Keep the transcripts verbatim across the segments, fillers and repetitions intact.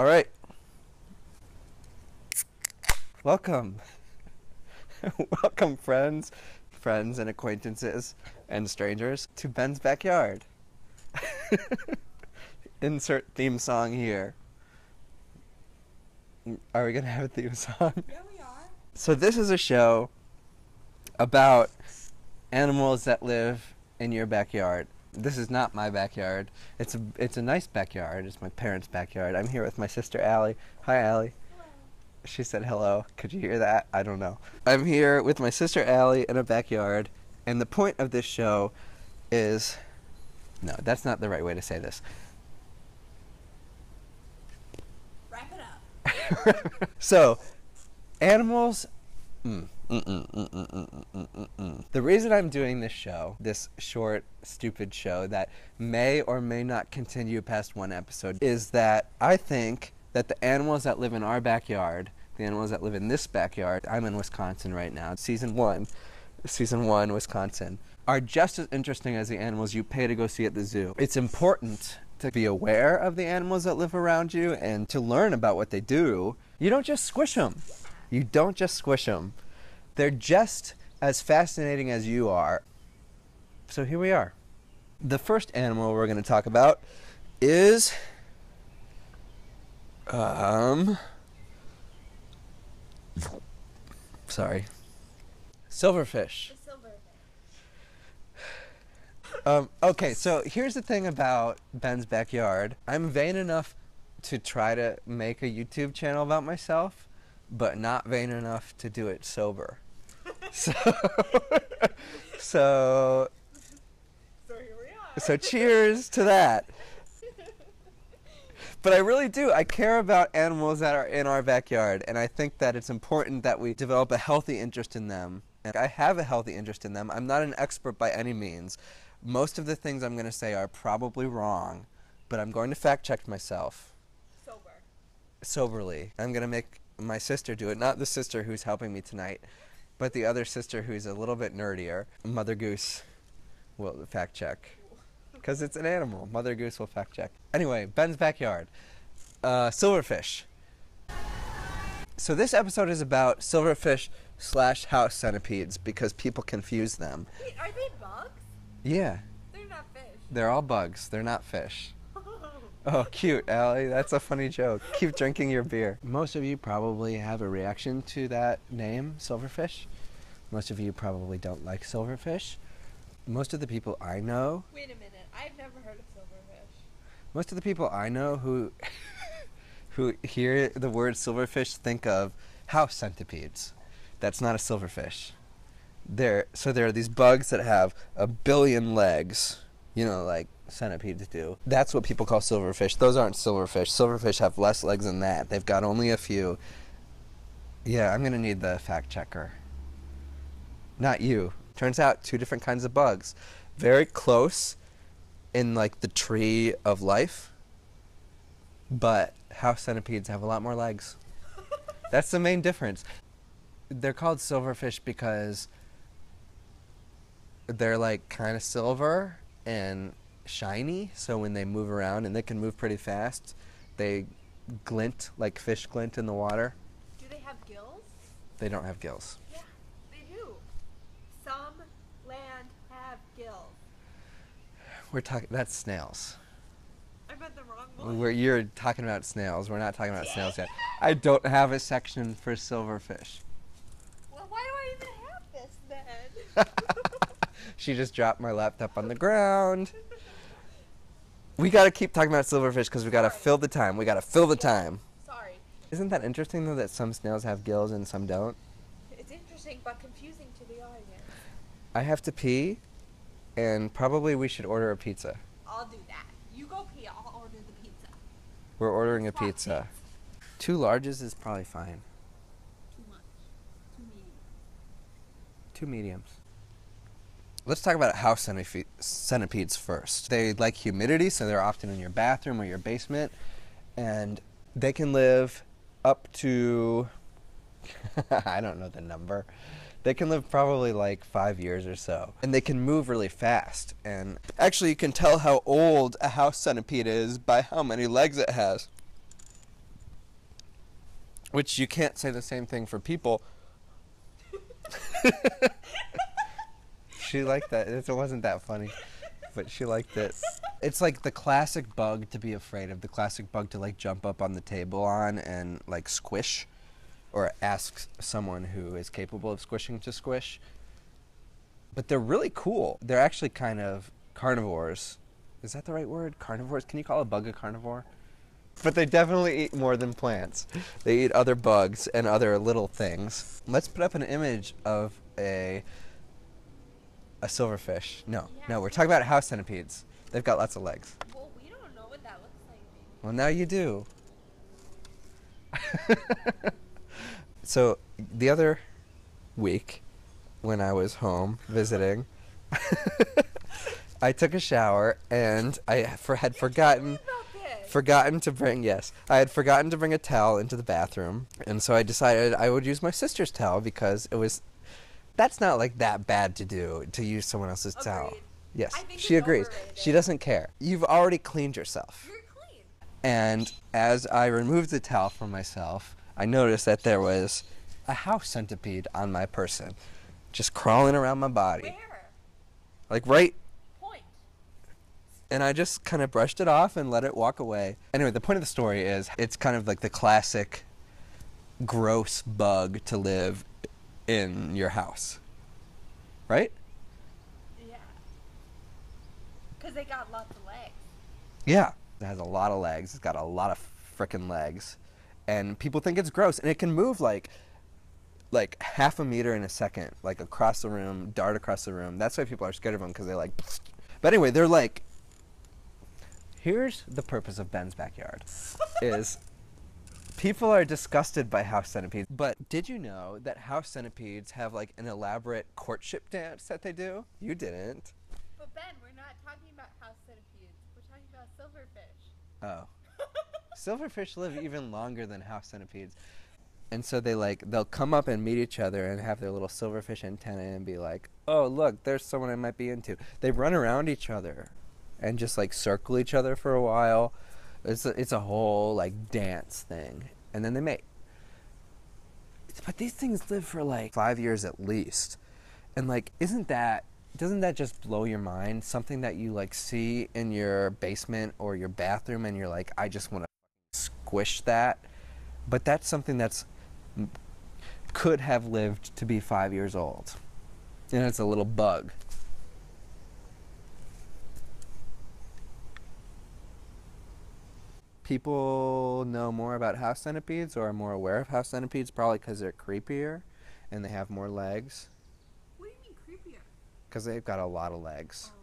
All right. Welcome. Welcome, friends, friends and acquaintances and strangers to Ben's Backyard. Insert theme song here. Are we going to have a theme song? Yeah, we are. So this is a show about animals that live in your backyard. This is not my backyard. It's a, it's a nice backyard. It's my parents' backyard. I'm here with my sister, Allie. Hi, Allie. Hello. She said hello. Could you hear that? I don't know. I'm here with my sister, Allie, in a backyard. And the point of this show is... No, that's not the right way to say this. Wrap it up. So, animals... Mm. Mm-mm, mm-mm, mm-mm, mm-mm, mm-mm. The reason I'm doing this show, this short, stupid show that may or may not continue past one episode, is that I think that the animals that live in our backyard, the animals that live in this backyard, I'm in Wisconsin right now, season one, season one, Wisconsin, are just as interesting as the animals you pay to go see at the zoo. It's important to be aware of the animals that live around you and to learn about what they do. You don't just squish them. You don't just squish them. They're just as fascinating as you are. So here we are. The first animal we're going to talk about is um sorry. Silverfish. The silverfish. Um okay, so here's the thing about Ben's Backyard. I'm vain enough to try to make a YouTube channel about myself, but not vain enough to do it sober. So, so, so here we are. So cheers to that. But I really do. I care about animals that are in our backyard, and I think that it's important that we develop a healthy interest in them. And I have a healthy interest in them. I'm not an expert by any means. Most of the things I'm going to say are probably wrong, but I'm going to fact check myself. Sober. Soberly. I'm going to make my sister do it. Not the sister who's helping me tonight, but the other sister who's a little bit nerdier. Mother Goose will fact check. Because it's an animal. Mother Goose will fact check. Anyway, Ben's Backyard. Uh, silverfish. So this episode is about silverfish slash house centipedes because people confuse them. Wait, are they bugs? Yeah. They're not fish. They're all bugs. They're not fish. Oh, cute, Allie. That's a funny joke. Keep drinking your beer. Most of you probably have a reaction to that name, silverfish. Most of you probably don't like silverfish. Most of the people I know... Wait a minute. I've never heard of silverfish. Most of the people I know who, who hear the word silverfish think of house centipedes. That's not a silverfish. They're, so there are these bugs that have a billion legs, you know, like... centipedes do. That's what people call silverfish. Those aren't silverfish. Silverfish have less legs than that. They've got only a few. Yeah, I'm gonna need the fact checker. Not you. Turns out two different kinds of bugs. Very close in like the tree of life, but house centipedes have a lot more legs. That's the main difference. They're called silverfish because they're like kind of silver and shiny, so when they move around, and they can move pretty fast, they glint like fish glint in the water. Do they have gills? They don't have gills. Yeah, they do. Some land have gills. We're talking, that's snails. I meant the wrong one. We're, you're talking about snails. We're not talking about snails yet. I don't have a section for silverfish. Well, why do I even have this then? She just dropped my laptop on the ground. We gotta keep talking about silverfish because we gotta Sorry. fill the time. We gotta fill the time. Sorry. Isn't that interesting though that some snails have gills and some don't? It's interesting but confusing to the audience. I have to pee, and probably we should order a pizza. I'll do that. You go pee. I'll order the pizza. We're ordering a pizza. Two larges is probably fine. Too much. Two mediums. Two mediums. Let's talk about house centipedes first. They like humidity, so they're often in your bathroom or your basement, and they can live up to, I don't know the number, they can live probably like five years or so, and they can move really fast. And actually you can tell how old a house centipede is by how many legs it has. Which you can't say the same thing for people. She liked that. It wasn't that funny, but she liked it. It's like the classic bug to be afraid of, the classic bug to like jump up on the table on and like squish, or ask someone who is capable of squishing to squish. But they're really cool. They're actually kind of carnivores. Is that the right word? Carnivores? Can you call a bug a carnivore? But they definitely eat more than plants. They eat other bugs and other little things. Let's put up an image of a a silverfish. No, yeah. no, we're talking about house centipedes. They've got lots of legs. Well, we don't know what that looks like, baby. Well, now you do. So the other week when I was home visiting, I took a shower and I for, had forgotten... Forgotten to bring, yes. I had forgotten to bring a towel into the bathroom, and so I decided I would use my sister's towel because it was, that's not like that bad to do, to use someone else's Agreed. towel. Yes, she agrees. Overrated. She doesn't care. You've already cleaned yourself. You're clean. And as I removed the towel from myself, I noticed that there was a house centipede on my person, just crawling around my body. Where? Like right. And I just kind of brushed it off and let it walk away. Anyway, the point of the story is it's kind of like the classic gross bug to live in your house. Right? Yeah. Because they got lots of legs. Yeah. It has a lot of legs. It's got a lot of frickin' legs. And people think it's gross. And it can move like like half a meter in a second, like across the room, dart across the room. That's why people are scared of them, because they like... But anyway, they're like... Here's the purpose of Ben's Backyard, is people are disgusted by house centipedes, but did you know that house centipedes have like an elaborate courtship dance that they do? You didn't. But Ben, we're not talking about house centipedes, we're talking about silverfish. Oh. Silverfish live even longer than house centipedes. And so they like, they'll come up and meet each other and have their little silverfish antennae and be like, oh look, there's someone I might be into. They run around each other and just like circle each other for a while. It's a, it's a whole like dance thing, and then they mate. But these things live for like five years at least, and like isn't that doesn't that just blow your mind? Something that you like see in your basement or your bathroom, and you're like, I just want to squish that. But that's something that's could have lived to be five years old, and it's a little bug. People know more about house centipedes or are more aware of house centipedes probably because they're creepier and they have more legs. What do you mean creepier? Because they've got a lot of legs. Oh.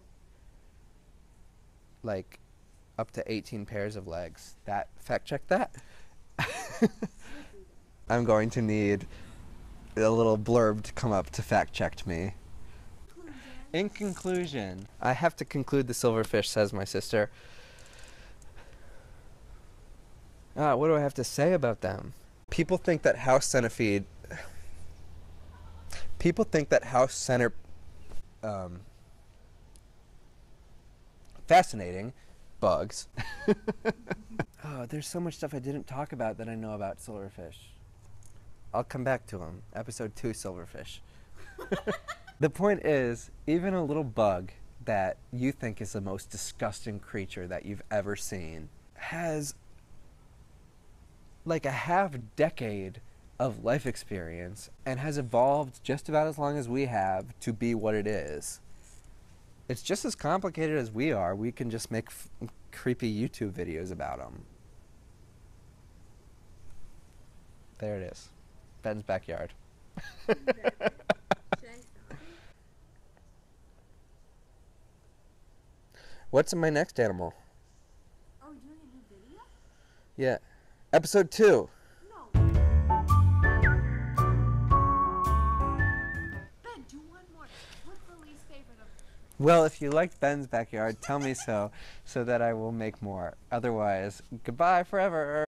Like up to eighteen pairs of legs. That fact check that. I'm going to need a little blurb to come up to fact check me. In conclusion, I have to conclude the silverfish, says my sister. Ah, what do I have to say about them? People think that house centipede... People think that house center... Um, fascinating bugs. Oh, there's so much stuff I didn't talk about that I know about silverfish. I'll come back to them. Episode two, silverfish. The point is, even a little bug that you think is the most disgusting creature that you've ever seen has... like a half decade of life experience and has evolved just about as long as we have to be what it is. It's just as complicated as we are. We can just make f creepy YouTube videos about them. There it is. Ben's Backyard. What's my next animal? Oh, you're doing a new video? Yeah. Episode two. No. Ben, do one more. What's the least favorite of them? Well, if you liked Ben's Backyard, tell me so, so that I will make more. Otherwise, goodbye forever.